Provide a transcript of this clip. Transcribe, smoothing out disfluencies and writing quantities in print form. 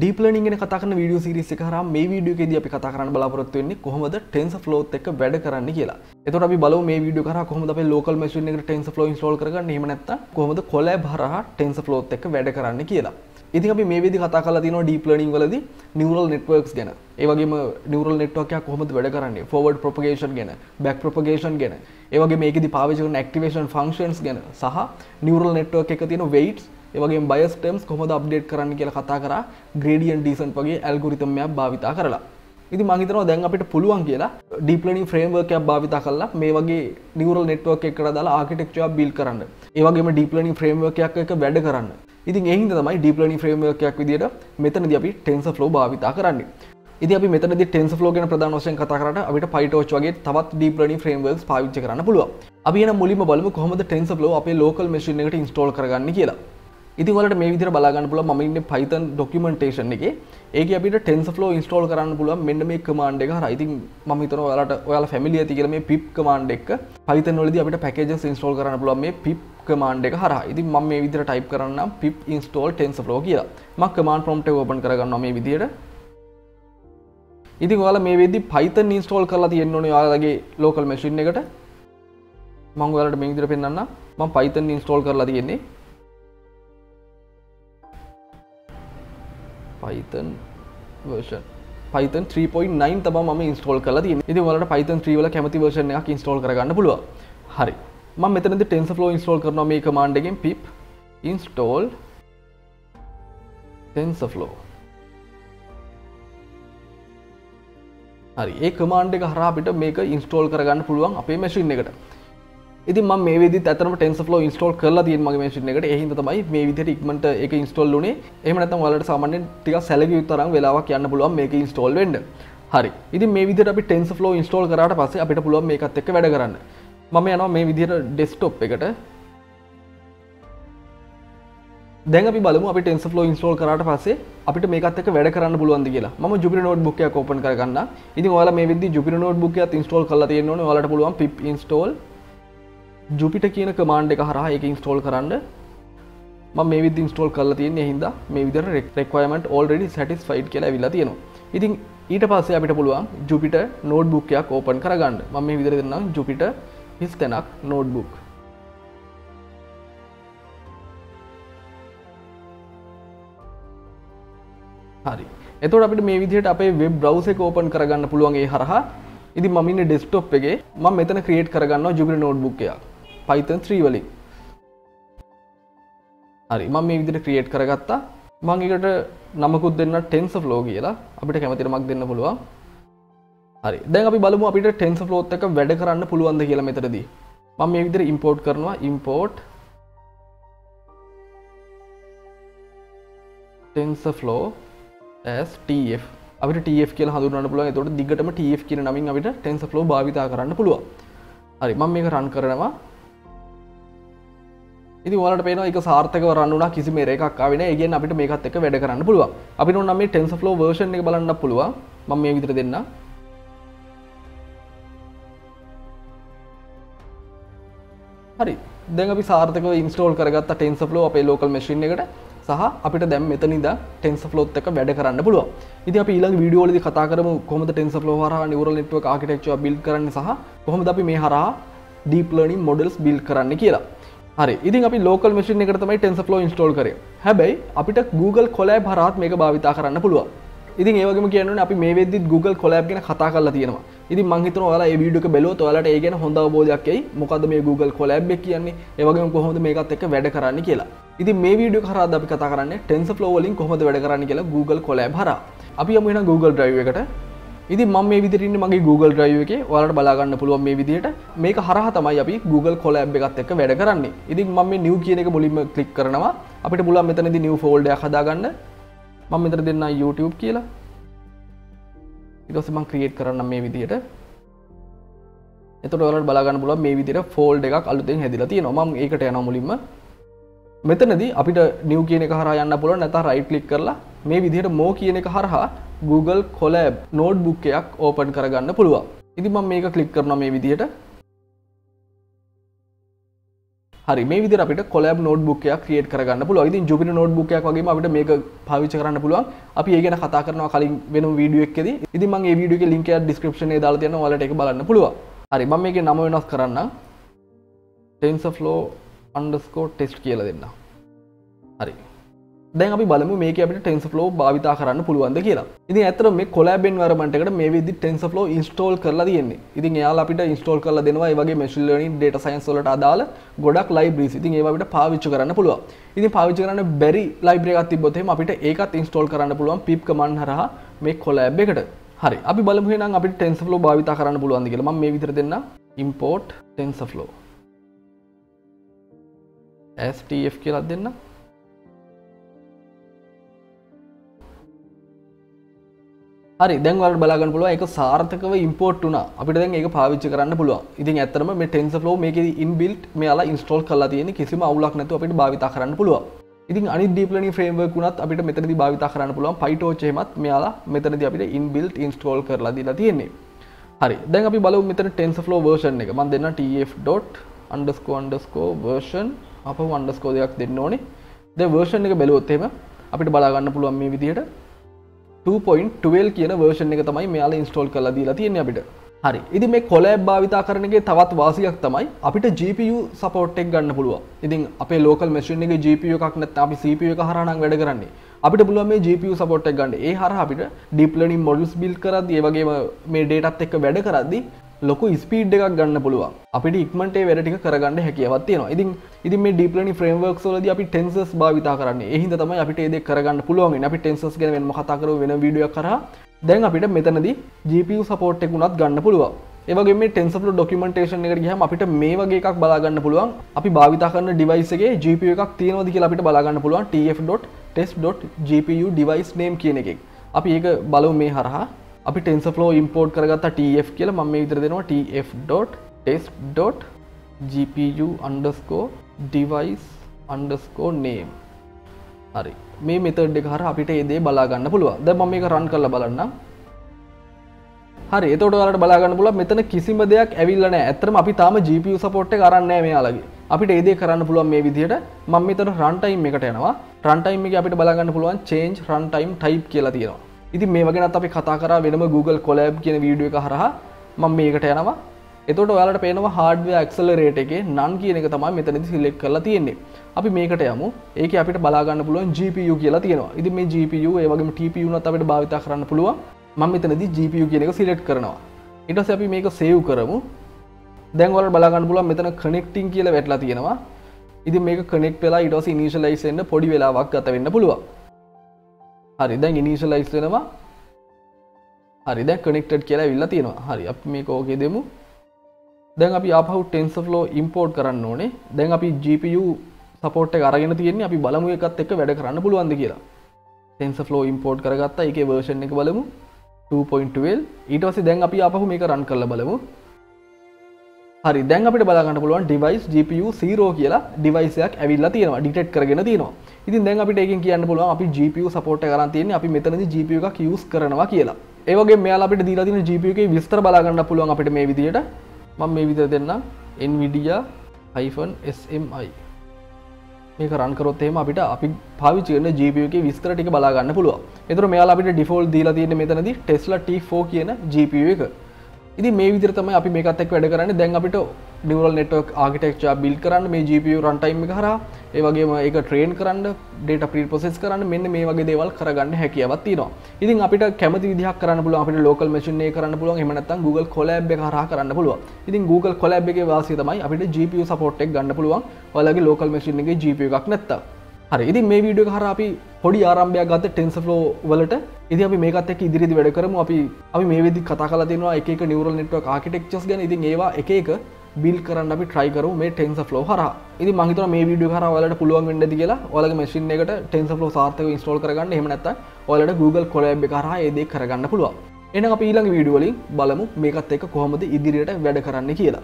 Deep learning ගැන කතා කරන වීඩියෝ සීරීස් එක හරහා මේ වීඩියෝ එකේදී අපි කතා කරන්න බලාපොරොත්තු වෙන්නේ කොහොමද TensorFlow එක වැඩ කරන්නේ කියලා. එතකොට අපි බලමු මේ වීඩියෝ කරා කොහොමද අපේ local machine එකට TensorFlow install කරගන්නේ. එහෙම නැත්නම් කොහොමද Colab හරහා TensorFlow එක වැඩ කරන්නේ කියලා. ඉතින් අපි මේ වීඩියෝ කතා කරලා තියෙනවා deep learning වලදී neural networks ගැන. ඒ වගේම neural network එක කොහොමද වැඩ කරන්නේ? forward propagation ගැන, back propagation ගැන. ඒ වගේම මේකෙදී පාවිච්චි කරන activation functions ගැන සහ neural network එක තියෙන weights ये वगैरह बायस टर्म्स කොහොමද अपडेट කරන්න කියලා කතා කරා gradient descent වගේ ඇල්ගොරිතම් එකක් භාවිතා කරලා. ඉතින් මම හිතනවා දැන් අපිට පුළුවන් කියලා deep learning framework එකක් භාවිතා කරලා මේ වගේ neural network එකකට දාලා architecture එකක් build කරන්න. ඒ වගේම deep learning framework එකක් එක වැඩ කරන්න. ඉතින් ඒ හින්දා තමයි deep learning framework එකක් විදියට මෙතනදී අපි TensorFlow භාවිතා කරන්නේ. ඉතින් අපි මෙතනදී TensorFlow ගැන ප්‍රධාන වශයෙන් කතා කරාට අපිට PyTorch වගේ තවත් deep learning frameworks පාවිච්චි කරන්න පුළුවන්. අපි එන මුලින්ම බලමු කොහොමද TensorFlow අපේ local machine එකට install කරගන්නේ කියලා. ඉතින් ඔයාලට මේ විදිහට බලා ගන්න පුළුවන් මම ඉන්නේ Python documentation එකේ. ඒකේ අපිට TensorFlow install කරන්න පුළුවන් මෙන්න මේ command එක හරහා. ඉතින් මම හිතනවා ඔයාලා familiar ඇති කියලා මේ pip command එක. Python වලදී අපිට packages install කරන්න පුළුවන් මේ pip command එක හරහා. ඉතින් මම මේ විදිහට type කරන්නම් pip install TensorFlow කියලා. මම command prompt එක open කරගන්නවා මේ විදිහට. ඉතින් ඔයාලා මේ වෙද්දි Python install කරලා තියෙන්න ඕනේ ඔයාලගේ local machine එකට. මම ඔයාලට මේ විදිහට පෙන්නන්නම්. මම Python install කරලා තියෙන්නේ. Python version Python 3.9 තමයි මම install කරලා තියෙන්නේ. ඉතින් ඔයාලට Python 3 වල කැමති version එකක් install කරගන්න පුළුවන්. හරි. මම මෙතනදී TensorFlow install කරනවා මේ command එකෙන් pip install TensorFlow. හරි. මේ command එක හරහා අපිට මේක install කරගන්න පුළුවන් අපේ machine එකට. ඉතින් මම මේ වෙද්දිත් අතරම TensorFlow install කරලා තියෙන මගේ machine එකට. ඒ හින්දා තමයි මේ විදිහට ඉක්මනට ඒක install වුනේ. එහෙම නැත්නම් ඔයාලට සාමාන්‍යයෙන් ටිකක් සැලකිය යුතු තරම් වෙලාවක් යන්න පුළුවන් මේක install වෙන්න. හරි. ඉතින් මේ විදිහට අපි TensorFlow install කරාට පස්සේ අපිට පුළුවන් මේකත් එක්ක වැඩ කරන්න. මම යනවා මේ විදිහට desktop එකට. දැන් අපි බලමු අපි TensorFlow install කරාට පස්සේ අපිට මේකත් එක්ක වැඩ කරන්න පුළුවන්ද කියලා. මම Jupyter notebook එකක් open කරගන්නම්. ඉතින් ඔයාලා මේ විදිහට Jupyter notebook එකත් install කරලා තියෙන්න ඕනේ. ඔයාලට පුළුවන් pip install Jupyter කියන command එක හරහා ඒක install කරන්න. මම මේ විදිහට install කරලා තියෙන්නේ. ඒ හින්දා මේ විදිහට requirement already satisfied කියලා අවිලා තියෙනවා. ඉතින් ඊට පස්සේ අපිට පුළුවන් Jupyter notebook එකක් open කරගන්න. මම මේ විදිහට දෙන්නම් Jupyter හිස්තැනක් notebook. හරි. එතකොට අපිට මේ විදිහට අපේ web browser එක open කරගන්න පුළුවන් ඒ හරහා. ඉතින් මම ඉන්නේ desktop එකේ. මම මෙතන create කරගන්නවා Jupyter notebook එකක්. Python 3 වලින්. හරි මම මේ විදිහට create කරගත්තා. මම ඒකට නමකුත් දෙන්නම් TensorFlow කියලා. අපිට කැමති නමක් දෙන්න පුළුවන්. හරි. දැන් අපි බලමු අපිට TensorFlow එක වැඩ කරන්න පුළුවන්ද කියලා මෙතනදී. මම මේ විදිහට import කරනවා import TensorFlow as TF. අපිට TF කියලා හඳුන්වන්න පුළුවන්. ඒතකොට දිගටම TF කියන නමින් අපිට TensorFlow භාවිතා කරන්න පුළුවන්. හරි මම මේක රන් කරනවා. ඉතින් ඔයාලට පේනවා ඒක සාර්ථකව රන් වුණා කිසිම error එකක් ආවේ නැහැ. ඒ කියන්නේ අපිට මේකත් එක්ක වැඩ කරන්න පුළුවන්. අපිට ඕන නම් මේ TensorFlow version එක බලන්න පුළුවන්. මම මේ විදිහට දෙන්නම්. හරි. දැන් අපි සාර්ථකව install කරගත්ත TensorFlow අපේ local machine එකට. සහ අපිට දැන් මෙතන ඉඳන් TensorFlow එක වැඩ කරන්න පුළුවන්. ඉතින් අපි ඊළඟ වීඩියෝ වලදී කතා කරමු කොහොමද TensorFlow හරහා neural network architecture build කරන්නේ සහ කොහොමද අපි මේ හරහා deep learning models build කරන්නේ කියලා. හරි. ඉතින් අපි local machine එකට තමයි TensorFlow install කරේ. හැබැයි අපිට Google Colab හරහාත් මේක භාවිතා කරන්න පුළුවන්. ඉතින් ඒ වගේම කියන්නේ අපි මේ වෙද්දිත් Google Colab ගැන කතා කරලා තියෙනවා. ඉතින් මම හිතනවා ඔයාලා මේ වීඩියෝ එක බැලුවොත් ඔයාලට ඒ ගැන හොඳ අවබෝධයක් එයි. මොකද්ද මේ Google Colab එක කියන්නේ? ඒ වගේම කොහොමද මේකත් එක්ක වැඩ කරන්නේ කියලා. ඉතින් මේ වීඩියෝ කරා අද අපි කතා කරන්නේ TensorFlow වලින් කොහොමද වැඩ කරන්නේ කියලා Google Colab හරහා. අපි යමු එහෙනම් Google Drive එකට. ඉතින් මම මේ විදිහට ඉන්නේ මගේ Google Drive එකේ. ඔයාලට බලා ගන්න පුළුවන් මේ විදිහට. මේක හරහා තමයි අපි Google Colab එකත් එක්ක වැඩ කරන්නේ. ඉතින් මම මේ new කියන එක මුලින්ම click කරනවා. අපිට පුළුවන් මෙතනදී new folder එකක් හදාගන්න. මම මෙතන දෙන්නා YouTube කියලා. ඊට පස්සේ මම create කරන්නම් මේ විදිහට. එතකොට ඔයාලට බලා ගන්න පුළුවන් මේ විදිහට folder එකක් අලුතෙන් හැදිලා තියෙනවා. මම ඒකට යනවා මුලින්ම. මෙතනදී අපිට new කියන එක හරහා යන්න පුළුවන්. නැත්නම් right click කරලා මේ විදිහට more කියන එක හරහා Google Colab notebook එකක් open කරගන්න පුළුවන්. ඉතින් මම මේක click කරනවා මේ විදිහට. හරි මේ විදිහට අපිට කොලෑබ් නෝට්බුක් එකක් ක්‍රියේට් කරගන්න පුළුවන්. ඉතින් Jupyter නෝට්බුක් එකක් වගේම අපිට මේක පාවිච්චි කරන්න පුළුවන්. අපි ඒ ගැන කතා කරනවා කලින් වෙනම වීඩියෝ එකකදී. ඉතින් මම මේ වීඩියෝ එකේ link එක description එකේ දාලා තියෙනවා. ඔයාලට ඒක බලන්න පුළුවන්. හරි මම මේකේ නම වෙනස් කරන්නම්. TensorFlow_test කියලා දෙන්නම්. හරි. දැන් අපි බලමු මේකේ අපිට TensorFlow භාවිතා කරන්න පුළුවන්ද කියලා. ඉතින් ඇත්තටම මේ collab environment එකට මේ විදිහට TensorFlow install කරලා තියෙන්නේ. ඉතින් එයාලා අපිට install කරලා දෙනවා. ඒ වගේ machine learning data science වලට අදාළ ගොඩක් libraries. ඉතින් ඒවා අපිට පාවිච්චි කරන්න පුළුවන්. ඉතින් පාවිච්චි කරන්න බැරි library එකක් තිබ්බොත් එහෙම අපිට ඒකත් install කරන්න පුළුවන් pip command හරහා මේ collab එකට. හරි. අපි බලමු එහෙනම් අපිට TensorFlow භාවිතා කරන්න පුළුවන්ද කියලා. මම මේ විතර දෙන්නම් import TensorFlow as tf කියලා දෙන්නම්. හරි දැන් ඔයාලට බලා ගන්න පුළුවන් ඒක සාර්ථකව import වුණා. අපිට දැන් ඒක පාවිච්චි කරන්න පුළුවන්. ඉතින් ඇත්තටම මේ TensorFlow මේකේ inbuilt මෙයාලා install කරලා තියෙන කිසිම අවුලක් නැතුව අපිට භාවිතා කරන්න පුළුවන්. ඉතින් අනිත් deep learning framework උනත් අපිට මෙතනදී භාවිතා කරන්න පුළුවන් PyTorch එහෙමත් මෙයාලා මෙතනදී අපිට inbuilt install කරලා දීලා තියෙන්නේ. හරි දැන් අපි බලමු මෙතන TensorFlow version එක. මම දෙන්නම් tf.__version අපව underscore දෙකක් දෙන්න ඕනේ. දැන් version එක බැලුවොත් එහෙම අපිට බලා ගන්න පුළුවන් මේ විදිහට 2.12 කියන version එක තමයි මෙයාලා install කරලා දීලා තියෙන්නේ අපිට. හරි. ඉතින් මේ collab භාවිතා කරන එකේ තවත් වාසියක් තමයි අපිට GPU support එක ගන්න පුළුවන්. ඉතින් අපේ local machine එකේ GPU එකක් නැත්නම් අපි CPU එක හරහා නම් වැඩ කරන්නේ. අපිට පුළුවන් මේ GPU support එක ගන්න. ඒ හරහා අපිට deep learning models build කරද්දී ඒ වගේම මේ dataත් එක්ක වැඩ කරද්දී ලොකු ස්පීඩ් එකක් ගන්න පුළුවන්. අපිට ඉක්මනට ඒ වැඩ ටික කරගන්න හැකියාවක් තියෙනවා. ඉතින් මේ deep learning frameworks වලදී අපි tensors භාවිතා කරන්නේ. ඒ හින්දා තමයි අපිට මේ දේ කරගන්න පුළුවන් වෙන්නේ. අපි tensors ගැන වෙනම කතා කරමු වෙන වීඩියෝ එකක් කරා. දැන් අපිට මෙතනදී GPU support එක උනත් ගන්න පුළුවන්. ඒ වගේම මේ TensorFlow documentation එකට ගියහම අපිට මේ වගේ එකක් බලා ගන්න පුළුවන්. අපි භාවිතා කරන device එකේ GPU එකක් තියෙනවද කියලා අපිට බලා ගන්න පුළුවන් tf.test.gpu device name කියන එකෙන්. අපි ඒක බලමු මේ හරහා. අපි TensorFlow import කරගත්තා tf කියලා මම මේ විතර දෙනවා tf.test.gpu_device_name. හරි. මේ method එක හරහා අපිට මේ දේ බලා ගන්න පුළුවන්. දැන් මම මේක run කරලා බලන්නම්. හරි. එතකොට ඔයාලට බලා ගන්න පුළුවන් මෙතන කිසිම දෙයක් ඇවිල්ලා නැහැ. ඇත්තටම අපි තාම GPU support එක අරන් නැහැ මෙයාලගේ. අපිට මේ දේ කරන්න පුළුවන් මේ විදිහට. මම මෙතන runtime එකට යනවා. runtime එකේ අපිට බලා ගන්න පුළුවන් change runtime type කියලා තියෙනවා. ඉතින් මේ වගේ නැත් අපි කතා කරා වෙනම Google Colab කියන වීඩියෝ එක හරහා මම මේකට යනවා. එතකොට ඔයාලට පේනවා hardware accelerator එකේ none කියන එක තමයි මෙතනදී select කරලා තියෙන්නේ. අපි මේකට යමු. ඒකේ අපිට බලා ගන්න පුළුවන් GPU කියලා තියෙනවා. ඉතින් මේ GPU ඒ වගේම TPU උනත් අපිට භාවිතා කරන්න පුළුවන්. මම මෙතනදී GPU කියන එක select කරනවා. ඊට පස්සේ අපි මේක save කරමු. දැන් ඔයාලට බලා ගන්න පුළුවන් මෙතන connecting කියලා වැටලා තියෙනවා. ඉතින් මේක connect වෙලා ඊට පස්සේ initialize වෙන්න පොඩි වෙලාවක් ගත වෙන්න පුළුවන්. හරි දැන් ඉනිෂියලයිස් වෙනවා. හරි දැන් කනෙක්ටඩ් කියලා ඇවිල්ලා තියෙනවා. හරි අපි මේක ඕකේ දෙමු. දැන් අපි ආපහු TensorFlow import කරන්න ඕනේ. දැන් අපි GPU support එක අරගෙන තියෙන්නේ. අපි බලමු එකත් එක්ක වැඩ කරන්න පුළුවන්ද කියලා. TensorFlow import කරගත්තා. ඒකේ version එක බලමු 2.12. ඊට පස්සේ දැන් අපි ආපහු මේක run කරලා බලමු. හරි දැන් අපිට බලා ගන්න පුළුවන් device GPU 0 කියලා device එකක් ඇවිල්ලා තියෙනවා. detect කරගෙන තියෙනවා. ඉතින් දැන් අපිට ඒකෙන් කියන්න පුළුවන් අපි GPU support එක ගන්න තියෙන්නේ. අපි මෙතනදී GPU එකක් use කරනවා කියලා. ඒ වගේම මෙයාලා අපිට දීලා තියෙන GPU එකේ විස්තර බලා ගන්න පුළුවන් අපිට මේ විදියට. මම මේ විදියට දෙන්නම් NVIDIA-SMI. මේක run කරොත් එහෙම අපිට අපි පාවිච්චි කරන GPU එකේ විස්තර ටික බලා ගන්න පුළුවන්. ඒතර මෙයාලා අපිට default දීලා තියෙන්නේ මෙතනදී Tesla T4 කියන GPU එක. ඉතින් මේ විදිහට තමයි අපි මේකත් එක්ක වැඩ කරන්නේ. දැන් අපිට neural network architecture build කරන්න මේ GPU runtime එක හරහා ඒ වගේම ඒක train කරන්න data preprocess කරන්න මෙන්න මේ වගේ දේවල් කරගන්න හැකියාවක් තියෙනවා. ඉතින් අපිට කැමති විදිහක් කරන්න පුළුවන්. අපිට local machine එක කරන්න පුළුවන්. එහෙම නැත්නම් Google Colab එක හරහා කරන්න පුළුවන්. ඉතින් Google Colab එකේ වාසිය තමයි අපිට GPU support එක ගන්න පුළුවන්. ඔයාලගේ local machine එකේ GPU එකක් නැත්තම්. හරි. ඉතින් මේ වීඩියෝ එක හරහා අපි පොඩි ආරම්භයක් ගත්ත TensorFlow වලට. ඉතින් අපි මේකත් එක්ක ඉදිරියේදී වැඩ කරමු. අපි මේ වෙද්දි කතා කරලා තියෙනවා එක එක neural network architectures ගැන. ඉතින් ඒවා එක එක build කරන්න අපි try කරමු මේ TensorFlow හරහා. ඉතින් මම හිතනවා මේ වීඩියෝ එක හරහා ඔයාලට පුළුවන් වෙන්න ඇති කියලා. ඔයාලගේ machine එකට TensorFlow සාර්ථකව install කරගන්න. එහෙම නැත්නම් ඔයාලට Google Colab එක හරහා ඒ දේ කරගන්න පුළුවන්. එහෙනම් අපි ඊළඟ වීඩියෝ වලින් බලමු මේකත් එක්ක කොහොමද ඉදිරියට වැඩ කරන්න කියලා.